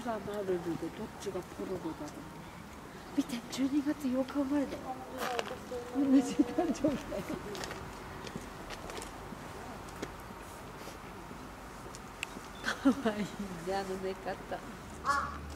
ちがマルルでどっちがポルルだろう。見て、12月8日生まれだよ。同じ誕生日だよ。かわいいね、あの寝方。